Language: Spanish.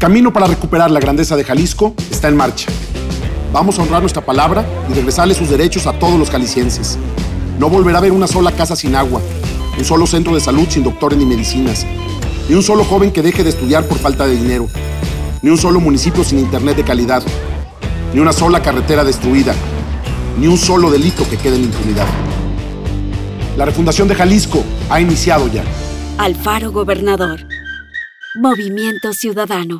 camino para recuperar la grandeza de Jalisco está en marcha. Vamos a honrar nuestra palabra y regresarle sus derechos a todos los jaliscienses. No volverá a haber una sola casa sin agua, un solo centro de salud sin doctores ni medicinas, ni un solo joven que deje de estudiar por falta de dinero, ni un solo municipio sin internet de calidad, ni una sola carretera destruida, ni un solo delito que quede en la impunidad. La refundación de Jalisco ha iniciado ya. Alfaro, gobernador. Movimiento Ciudadano.